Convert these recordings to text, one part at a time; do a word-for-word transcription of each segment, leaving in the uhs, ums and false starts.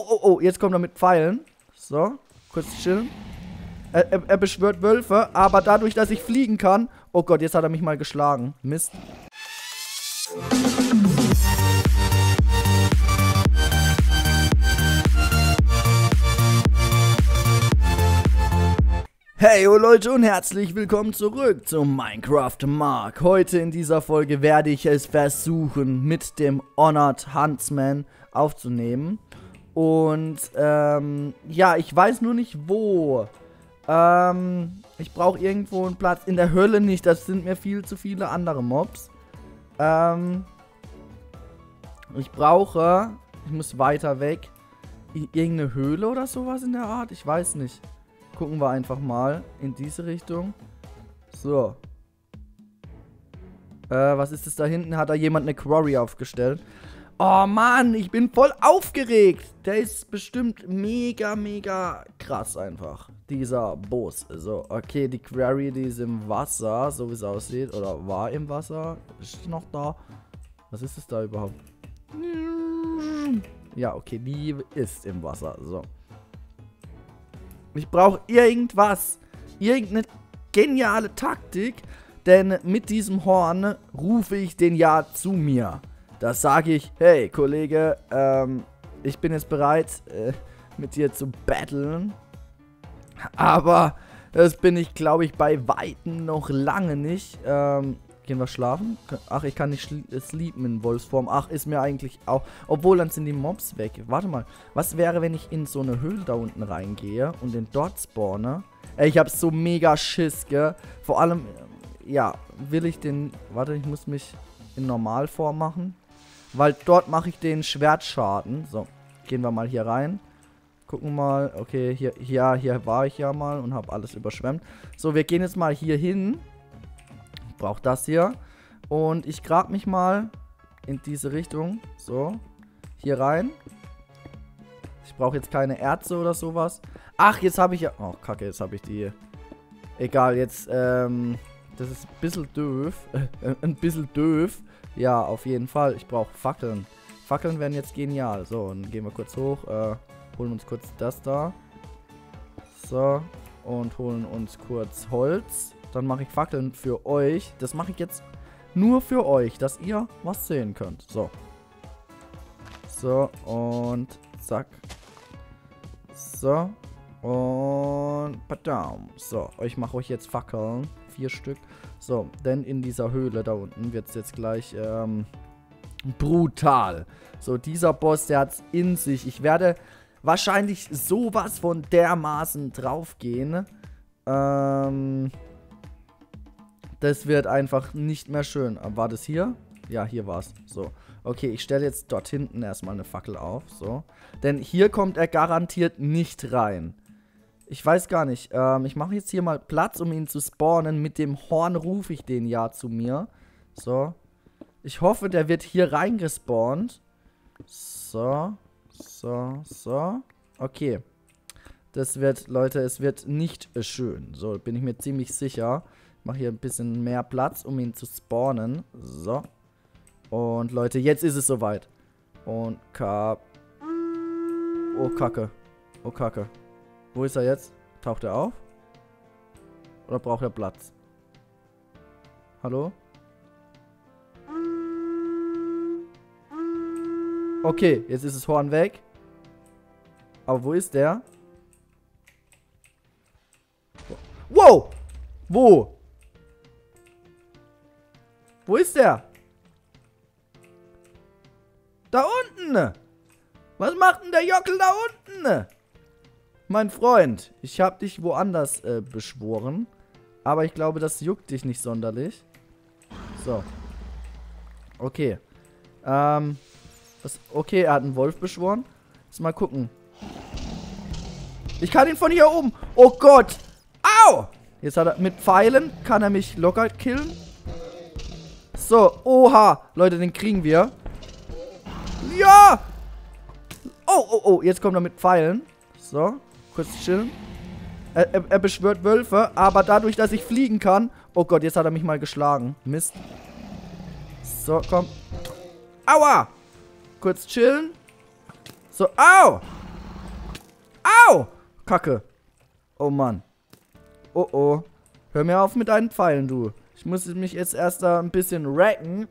Oh, oh, oh, jetzt kommt er mit Pfeilen. So, kurz chillen. Er, er, er beschwört Wölfe, aber dadurch, dass ich fliegen kann... Oh Gott, jetzt hat er mich mal geschlagen. Mist. Hey, oh Leute und herzlich willkommen zurück zu Minecraft Mark. Heute in dieser Folge werde ich es versuchen, mit dem Honored Huntsman aufzunehmen. Und, ähm, ja, ich weiß nur nicht wo. Ähm, ich brauche irgendwo einen Platz. In der Hölle nicht, das sind mir viel zu viele andere Mobs. Ähm, ich brauche, ich muss weiter weg. Irgendeine Höhle oder sowas in der Art, ich weiß nicht. Gucken wir einfach mal in diese Richtung. So. Äh, was ist das da hinten? Hat da jemand eine Quarry aufgestellt? Oh Mann, ich bin voll aufgeregt. Der ist bestimmt mega, mega krass einfach. Dieser Boss. So, okay, die Quarry, die ist im Wasser, so wie es aussieht. Oder war im Wasser. Ist noch da. Was ist das da überhaupt? Ja, okay, die ist im Wasser. So. Ich brauche irgendwas, irgendeine geniale Taktik, denn mit diesem Horn rufe ich den ja zu mir. Da sage ich, hey Kollege, ähm, ich bin jetzt bereit, äh, mit dir zu battlen. Aber das bin ich, glaube ich, bei Weitem noch lange nicht. Ähm, gehen wir schlafen? Ach, ich kann nicht sleepen in Wolfsform. Ach, ist mir eigentlich auch... Obwohl, dann sind die Mobs weg. Warte mal. Was wäre, wenn ich in so eine Höhle da unten reingehe und den dort spawne? Ey, ich hab so mega Schiss, gell? Vor allem, ja, will ich den... Warte, ich muss mich in Normalform machen. Weil dort mache ich den Schwertschaden. So, gehen wir mal hier rein. Gucken mal. Okay, hier, hier, hier war ich ja mal und habe alles überschwemmt. So, wir gehen jetzt mal hier hin. Brauche das hier. Und ich grab mich mal in diese Richtung. So. Hier rein. Ich brauche jetzt keine Erze oder sowas. Ach, jetzt habe ich ja... Oh, kacke, jetzt habe ich die... Egal, jetzt, ähm... Das ist ein bisschen doof. ein bisschen doof. Ja, auf jeden Fall. Ich brauche Fackeln. Fackeln wären jetzt genial. So, dann gehen wir kurz hoch. Äh, holen uns kurz das da. So. Und holen uns kurz Holz. Dann mache ich Fackeln für euch. Das mache ich jetzt nur für euch, dass ihr was sehen könnt. So. So, und zack. So. Und badam. So, ich mache euch jetzt Fackeln. Vier Stück. So, denn in dieser Höhle da unten wird es jetzt gleich ähm, brutal. So, dieser Boss, der hat es in sich. Ich werde wahrscheinlich sowas von dermaßen draufgehen. Ähm... Das wird einfach nicht mehr schön. War das hier? Ja, hier war's. So. Okay, ich stelle jetzt dort hinten erstmal eine Fackel auf. So. Denn hier kommt er garantiert nicht rein. Ich weiß gar nicht. Ähm, ich mache jetzt hier mal Platz, um ihn zu spawnen. Mit dem Horn rufe ich den ja zu mir. So. Ich hoffe, der wird hier reingespawnt. So. So. So. Okay. Das wird, Leute, es wird nicht schön. So, bin ich mir ziemlich sicher. Mache hier ein bisschen mehr Platz, um ihn zu spawnen. So. Und Leute, jetzt ist es soweit. Und Kap. Oh, Kacke. Oh, Kacke. Wo ist er jetzt? Taucht er auf? Oder braucht er Platz? Hallo? Okay, jetzt ist das Horn weg. Aber wo ist der? Wow! Wo? Wo ist der? Da unten! Was macht denn der Jockel da unten? Mein Freund, ich hab dich woanders äh, beschworen. Aber ich glaube, das juckt dich nicht sonderlich. So. Okay. Ähm. Was, okay, er hat einen Wolf beschworen. Jetzt mal gucken. Ich kann ihn von hier oben. Oh Gott! Au! Jetzt hat er mit Pfeilen, kann er mich locker killen. So, oha. Leute, den kriegen wir. Ja! Oh, oh, oh. Jetzt kommt er mit Pfeilen. So, kurz chillen. Er, er, er beschwört Wölfe, aber dadurch, dass ich fliegen kann... Oh Gott, jetzt hat er mich mal geschlagen. Mist. So, komm. Aua! Kurz chillen. So, au! Kacke. Oh Mann. Oh oh. Hör mir auf mit deinen Pfeilen, du. Ich muss mich jetzt erst da ein bisschen racken.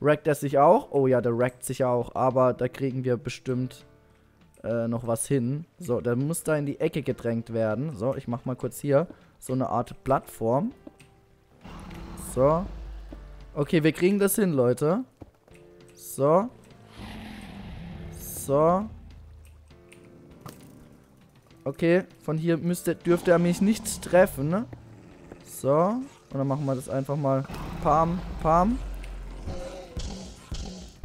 Rackt er sich auch? Oh ja, der rackt sich auch. Aber da kriegen wir bestimmt äh, noch was hin. So, der muss da in die Ecke gedrängt werden. So, ich mach mal kurz hier so eine Art Plattform. So. Okay, wir kriegen das hin, Leute. So. So. Okay, von hier müsste, dürfte er mich nicht treffen, ne? So. Und dann machen wir das einfach mal. Pam, pam.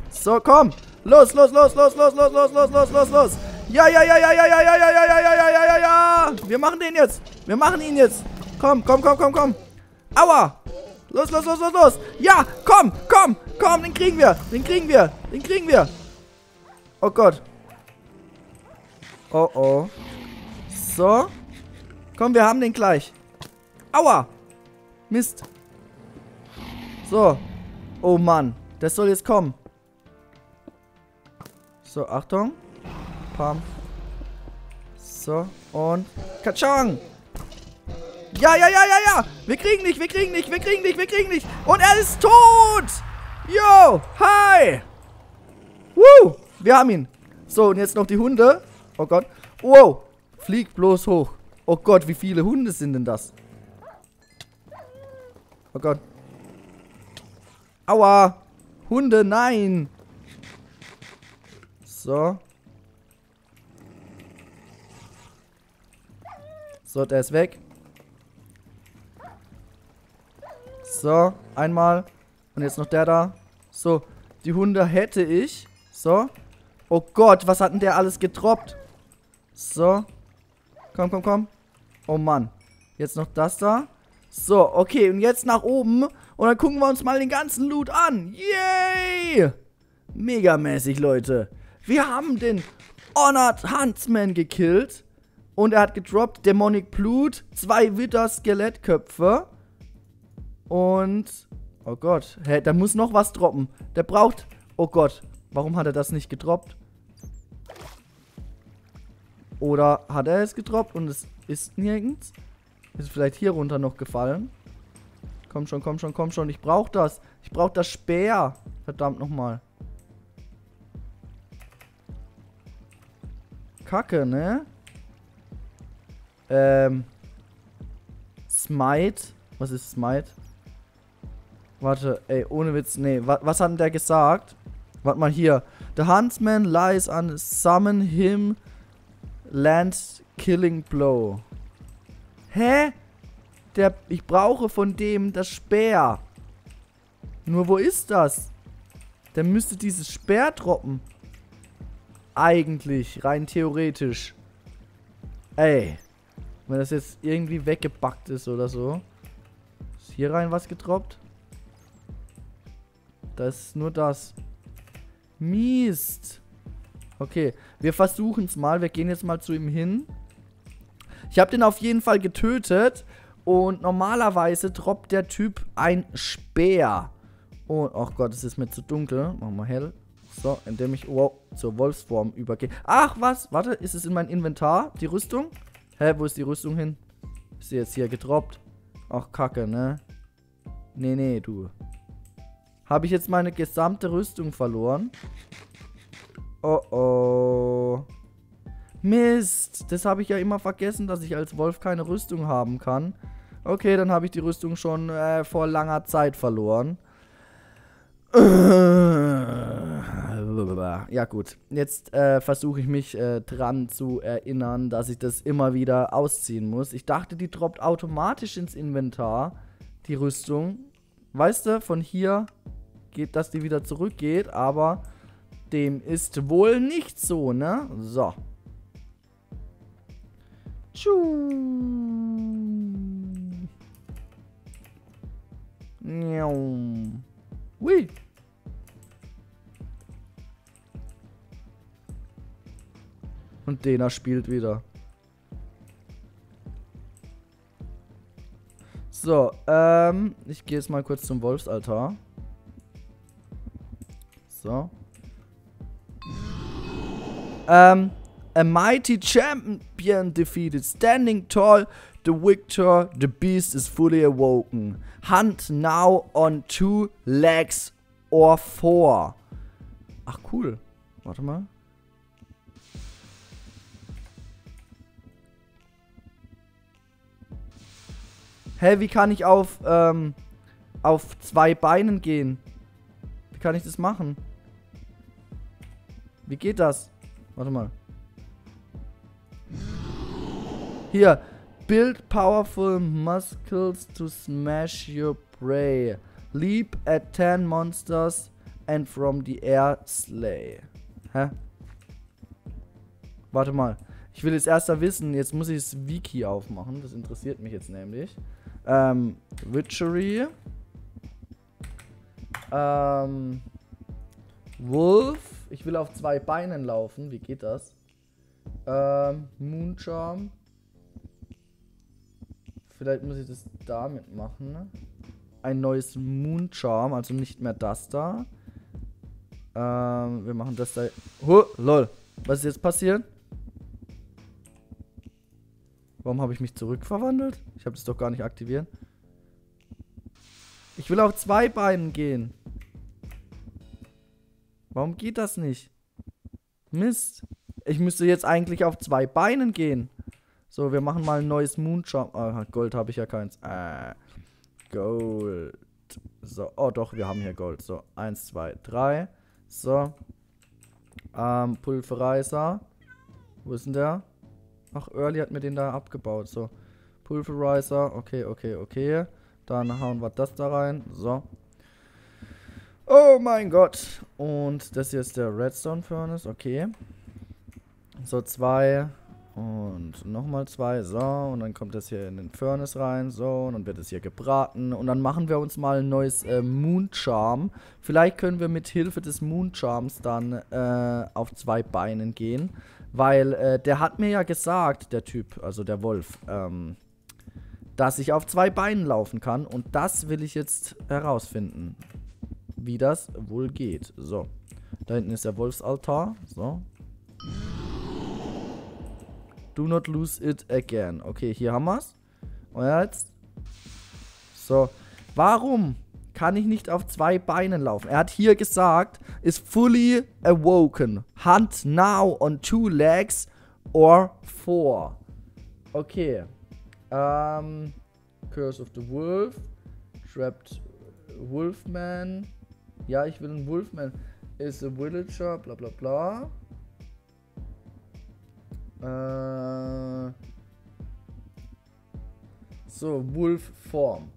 So, komm. Los, los, los, los, los, los, los, los, los, los, los. Ja, ja, ja, ja, ja, ja, ja, ja, ja, ja, ja, ja, ja, ja, ja. Wir machen den jetzt. Wir machen ihn jetzt. Komm, komm, komm, komm, komm. Aua. Los, los, los, los, los. Ja, komm, komm, komm. Den kriegen wir. Den kriegen wir. Den kriegen wir. Oh Gott. Oh, oh. So. Komm, wir haben den gleich. Aua. Mist. So. Oh Mann. Das soll jetzt kommen. So, Achtung. Pam. So. Und. Katschang. Ja, ja, ja, ja, ja. Wir kriegen dich, wir kriegen dich, wir kriegen dich, wir kriegen dich. Und er ist tot. Yo. Hi. Woo. Wir haben ihn. So, und jetzt noch die Hunde. Oh Gott. Wow. Flieg bloß hoch. Oh Gott, wie viele Hunde sind denn das? Oh Gott. Aua. Hunde, nein. So. So, der ist weg. So, einmal. Und jetzt noch der da. So, die Hunde hätte ich. So. Oh Gott, was hat denn der alles getroppt? So. Komm, komm, komm. Oh Mann. Jetzt noch das da. So, okay, und jetzt nach oben. Und dann gucken wir uns mal den ganzen Loot an. Yay! Megamäßig, Leute. Wir haben den Honored Huntsman gekillt. Und er hat gedroppt Demonic Blood, zwei Witter-Skelettköpfe. Und, oh Gott. Hä, da muss noch was droppen. Der braucht, oh Gott. Warum hat er das nicht gedroppt? Oder hat er es gedroppt und es ist nirgends? Ist vielleicht hier runter noch gefallen. Komm schon, komm schon, komm schon. Ich brauche das. Ich brauche das Speer. Verdammt nochmal. Kacke, ne? Ähm. Smite. Was ist Smite? Warte, ey, ohne Witz. Nee, wa was hat denn der gesagt? Warte mal hier. The Huntsman lies on summon him land killing blow. Hä? Der, ich brauche von dem das Speer. Nur wo ist das? Der müsste dieses Speer droppen. Eigentlich, rein theoretisch. Ey. Wenn das jetzt irgendwie weggebackt ist oder so. Ist hier rein was getroppt? Das ist nur das. Mist. Okay, wir versuchen es mal. Wir gehen jetzt mal zu ihm hin. Ich habe den auf jeden Fall getötet. Und normalerweise droppt der Typ ein Speer. Und, oh Gott, es ist mir zu dunkel. Machen wir hell. So, indem ich wow, zur Wolfsform übergehe. Ach, was? Warte, ist es in mein Inventar? Die Rüstung? Hä, wo ist die Rüstung hin? Ist sie jetzt hier gedroppt? Ach, Kacke, ne? Nee, nee, du. Habe ich jetzt meine gesamte Rüstung verloren? Oh, oh. Mist. Das habe ich ja immer vergessen, dass ich als Wolf keine Rüstung haben kann. Okay, dann habe ich die Rüstung schon äh, vor langer Zeit verloren. Ja gut, jetzt äh, versuche ich mich äh, dran zu erinnern, dass ich das immer wieder ausziehen muss. Ich dachte, die droppt automatisch ins Inventar, die Rüstung. Weißt du, von hier geht, dass die wieder zurückgeht, aber dem ist wohl nicht so, ne? So. Tschuuuuuh. Miaum. Hui. Und Dena spielt wieder. So, ähm, ich gehe jetzt mal kurz zum Wolfsaltar. So. Ähm, A mighty champion defeated. Standing tall, the victor, the beast is fully awoken. Hunt now on two legs or four. Ach, cool. Warte mal. Hä, wie kann ich auf, ähm, auf zwei Beinen gehen? Wie kann ich das machen? Wie geht das? Warte mal. Hier. Build powerful muscles to smash your prey. Leap at ten monsters and from the air slay. Hä? Warte mal. Ich will jetzt erst da wissen. Jetzt muss ich das Wiki aufmachen. Das interessiert mich jetzt nämlich. Ähm, Witchery. Ähm, Wolf. Ich will auf zwei Beinen laufen. Wie geht das? Ähm, Moon Charm. Vielleicht muss ich das damit machen. Ne? Ein neues Moon Charm, also nicht mehr das da. Ähm, wir machen das da. Oh, lol. Was ist jetzt passiert? Warum habe ich mich zurückverwandelt? Ich habe das doch gar nicht aktiviert. Ich will auf zwei Beinen gehen. Warum geht das nicht? Mist. Ich müsste jetzt eigentlich auf zwei Beinen gehen. So, wir machen mal ein neues Moonshot. Ah, Gold habe ich ja keins. Äh, Gold. So, oh doch, wir haben hier Gold. So, eins, zwei, drei. So. Ähm, Pulverizer. Wo ist denn der? Ach, Early hat mir den da abgebaut. So, Pulverizer. Okay, okay, okay. Dann hauen wir das da rein. So. Oh mein Gott. Und das hier ist der Redstone-Furnace. Okay. So, zwei. Und nochmal zwei. So. Und dann kommt das hier in den Furnace rein. So. Und dann wird es hier gebraten. Und dann machen wir uns mal ein neues äh, Moon Charm. Vielleicht können wir mit Hilfe des Moon Charms dann äh, auf zwei Beinen gehen. Weil äh, der hat mir ja gesagt, der Typ, also der Wolf, ähm, dass ich auf zwei Beinen laufen kann. Und das will ich jetzt herausfinden, wie das wohl geht. So. Da hinten ist der Wolfsaltar. So. Do not lose it again. Okay, hier haben wir's. Und jetzt. So. Warum kann ich nicht auf zwei Beinen laufen? Er hat hier gesagt, is fully awoken. Hunt now on two legs or four. Okay. Ähm. Curse of the Wolf. Trapped Wolfman. Ja, ich will einen Wolfman. Is a villager, bla bla bla. Äh so, Wolf-Form.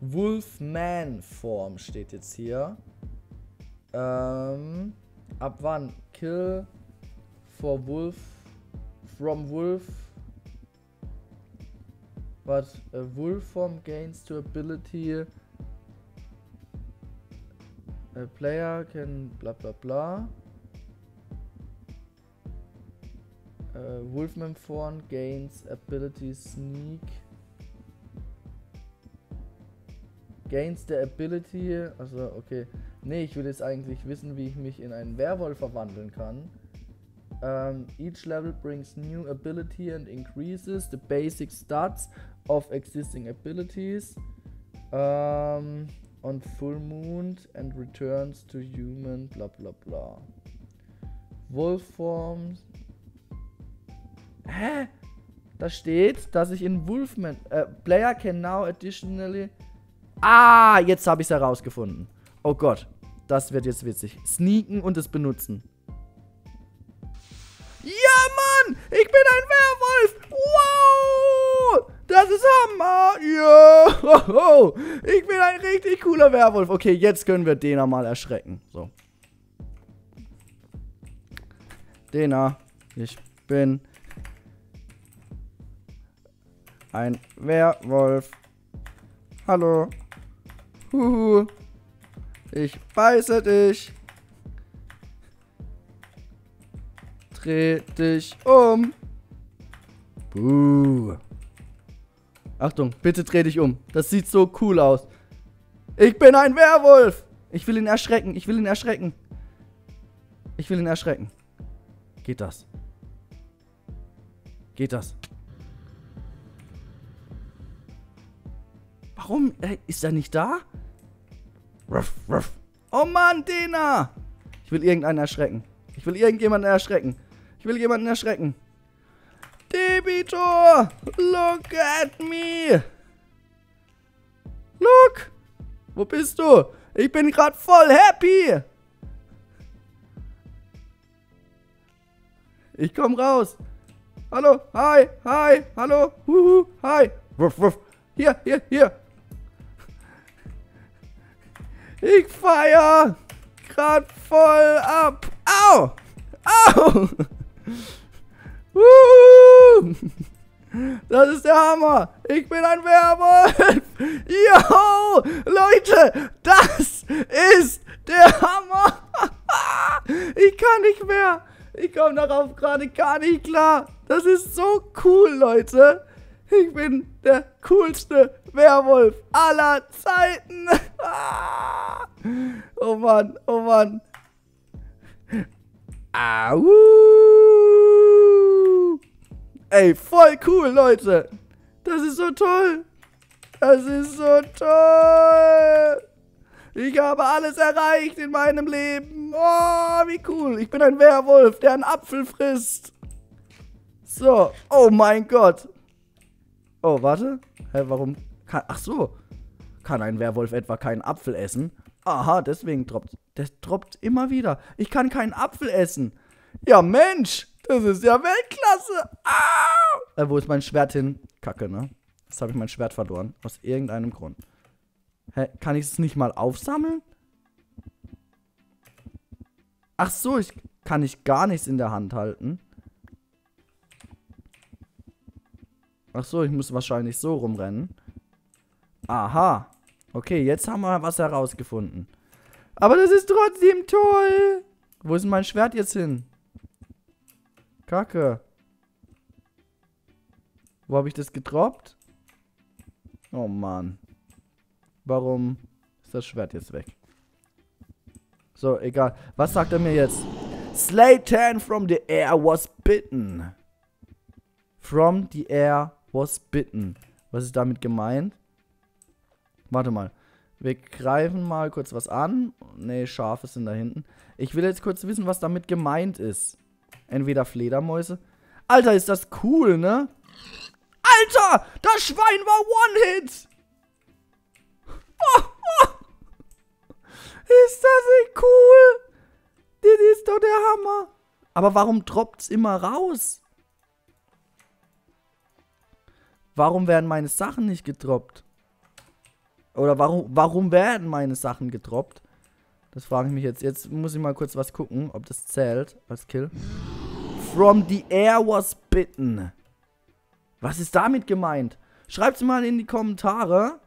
Wolfman-Form steht jetzt hier. Ähm, ab wann? Kill for Wolf. From Wolf. But a Wolf-Form gains to ability. A player can bla bla bla. Uh, Wolfman Fawn gains ability sneak. Gains the ability. Also, okay. Nee, ich will jetzt eigentlich wissen, wie ich mich in einen Werwolf verwandeln kann. Um, each level brings new ability and increases the basic stats of existing abilities. Um, on full moon and returns to human, bla bla bla. Wolf Forms. Hä? Da steht, dass ich in Wolfman... Äh, Player can now additionally... Ah, jetzt habe ich es herausgefunden. Oh Gott, das wird jetzt witzig. Sneaken und es benutzen. Ja, Mann! Ich bin ein Werwolf! Wow! Das ist Hammer! Ja! Ho, ho. Ich bin ein richtig cooler Werwolf. Okay, jetzt können wir Dena mal erschrecken. So. Dena, ich bin... ein Werwolf. Hallo. Huhu. Ich beiße dich. Dreh dich um. Buh. Achtung, bitte dreh dich um. Das sieht so cool aus. Ich bin ein Werwolf. Ich will ihn erschrecken. Ich will ihn erschrecken. Ich will ihn erschrecken. Geht das? Geht das? Warum ist er nicht da? Ruff, ruff. Oh Mann, Dena! Ich will irgendeinen erschrecken. Ich will irgendjemanden erschrecken. Ich will jemanden erschrecken. Debitor! Look at me! Look! Wo bist du? Ich bin gerade voll happy! Ich komm raus! Hallo! Hi! Hi! Hallo! Huhu! Hi! Wuff, wuff. Hier! Hier! Hier! Ich feier gerade voll ab! Au! Au! Das ist der Hammer! Ich bin ein Werwolf! Yo! Leute! Das ist der Hammer! Ich kann nicht mehr! Ich komme darauf gerade gar nicht klar! Das ist so cool, Leute! Ich bin der coolste Werwolf aller Zeiten! Oh Mann, oh Mann! Au! Ey, voll cool, Leute. Das ist so toll. Das ist so toll. Ich habe alles erreicht in meinem Leben. Oh, wie cool. Ich bin ein Werwolf, der einen Apfel frisst. So. Oh mein Gott. Oh, warte. Hä, warum? Kann, ach so. Kann ein Werwolf etwa keinen Apfel essen? Aha, deswegen droppt. Das droppt immer wieder. Ich kann keinen Apfel essen. Ja, Mensch. Das ist ja Weltklasse. Ah! Äh, wo ist mein Schwert hin? Kacke, ne? Jetzt habe ich mein Schwert verloren. Aus irgendeinem Grund. Hä? Kann ich es nicht mal aufsammeln? Ach so, ich kann ich gar nichts in der Hand halten. Ach so, ich muss wahrscheinlich so rumrennen. Aha. Okay, jetzt haben wir was herausgefunden. Aber das ist trotzdem toll. Wo ist mein Schwert jetzt hin? Kacke. Wo habe ich das gedroppt? Oh Mann. Warum ist das Schwert jetzt weg? So, egal. Was sagt er mir jetzt? Slaytan from the air was bitten. From the air was bitten. Was ist damit gemeint? Warte mal. Wir greifen mal kurz was an. Ne, Schafe sind da hinten. Ich will jetzt kurz wissen, was damit gemeint ist. Entweder Fledermäuse. Alter, ist das cool, ne? Alter, das Schwein war One-Hit. Oh, oh. Ist das nicht cool? Das ist doch der Hammer. Aber warum droppt's immer raus? Warum werden meine Sachen nicht gedroppt? Oder warum, warum werden meine Sachen gedroppt? Das frage ich mich jetzt. Jetzt muss ich mal kurz was gucken, ob das zählt als Kill. From the air was bitten. Was ist damit gemeint? Schreibt es mal in die Kommentare.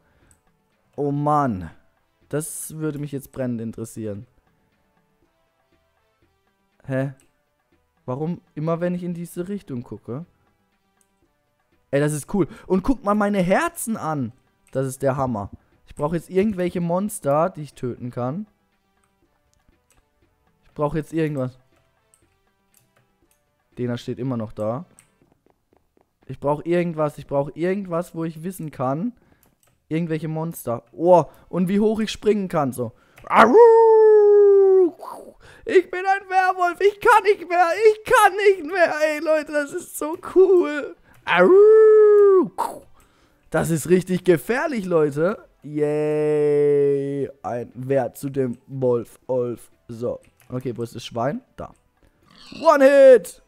Oh Mann. Das würde mich jetzt brennend interessieren. Hä? Warum immer, wenn ich in diese Richtung gucke? Ey, das ist cool. Und guckt mal meine Herzen an. Das ist der Hammer. Ich brauche jetzt irgendwelche Monster, die ich töten kann. Ich brauche jetzt irgendwas. Dena steht immer noch da. Ich brauche irgendwas. Ich brauche irgendwas, wo ich wissen kann. Irgendwelche Monster. Oh, und wie hoch ich springen kann. So. Ich bin ein Werwolf. Ich kann nicht mehr. Ich kann nicht mehr. Ey, Leute, das ist so cool. Das ist richtig gefährlich, Leute. Yay. Ein Wert zu dem Wolf. Wolf. So. Okay, wo ist das Schwein? Da. One-Hit!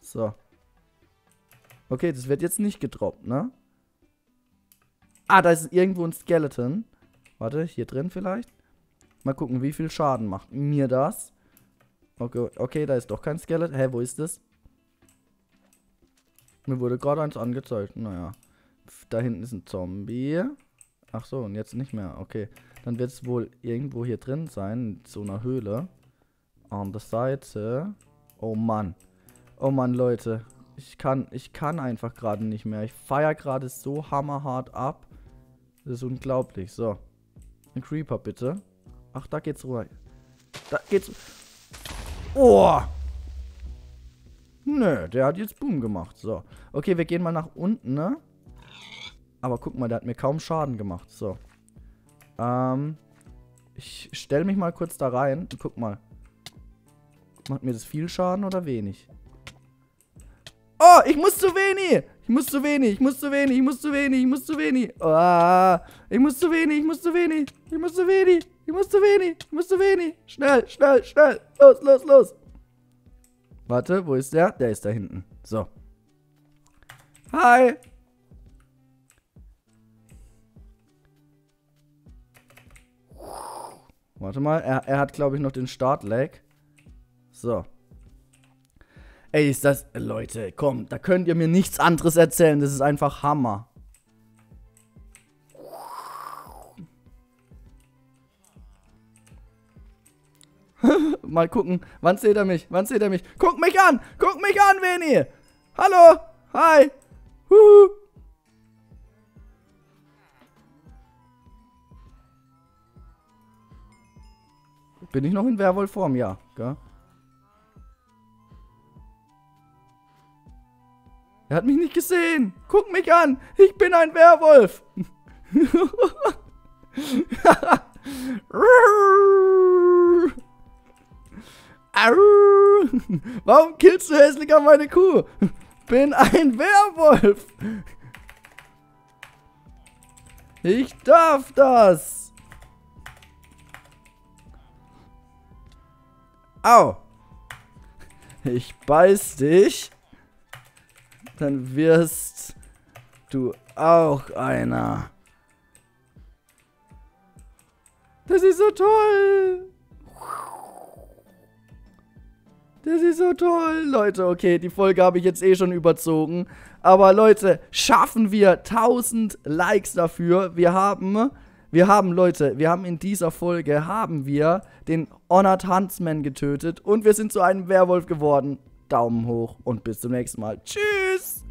So. Okay, das wird jetzt nicht gedroppt, ne? Ah, da ist irgendwo ein Skeleton. Warte, hier drin vielleicht? Mal gucken, wie viel Schaden macht mir das. Okay, okay, da ist doch kein Skeleton. Hä, wo ist das? Mir wurde gerade eins angezeigt. Naja. Da hinten ist ein Zombie. Ach so, und jetzt nicht mehr. Okay. Dann wird es wohl irgendwo hier drin sein, in so einer Höhle. An der Seite. Oh Mann. Oh Mann, Leute. Ich kann, ich kann einfach gerade nicht mehr. Ich feiere gerade so hammerhart ab. Das ist unglaublich. So. Ein Creeper, bitte. Ach, da geht's rüber. Da geht's. Oh! Nö, der hat jetzt Boom gemacht. So. Okay, wir gehen mal nach unten, ne? Aber guck mal, der hat mir kaum Schaden gemacht. So. Ähm. Ich stelle mich mal kurz da rein. Guck mal. Macht mir das viel Schaden oder wenig? Oh, ich muss zu wenig! Ich muss zu wenig, ich muss zu wenig, ich muss zu wenig, ich muss zu wenig. Oh, ich muss zu wenig, ich muss zu wenig, ich muss zu wenig, ich muss zu wenig, ich muss zu wenig. Schnell, schnell, schnell. Los, los, los. Warte, wo ist der? Der ist da hinten. So. Hi. Warte mal, er, er hat, glaube ich, noch den Start-Lag. So. Ey, ist das... Leute, komm, da könnt ihr mir nichts anderes erzählen. Das ist einfach Hammer. Mal gucken. Wann seht ihr mich? Wann seht ihr mich? Guck mich an! Guck mich an, Veni! Hallo! Hi! Huhu! Bin ich noch in Werwolf-Form? Ja, gell? Er hat mich nicht gesehen. Guck mich an. Ich bin ein Werwolf. Warum killst du hässlicher meine Kuh? Bin ein Werwolf. Ich darf das. Au. Ich beiß dich. Dann wirst du auch einer. Das ist so toll. Das ist so toll. Leute, okay, die Folge habe ich jetzt eh schon überzogen. Aber Leute, schaffen wir tausend Likes dafür. Wir haben, wir haben, Leute, wir haben in dieser Folge, haben wir den Honored Huntsman getötet. Und wir sind zu einem Werwolf geworden. Daumen hoch und bis zum nächsten Mal. Tschüss!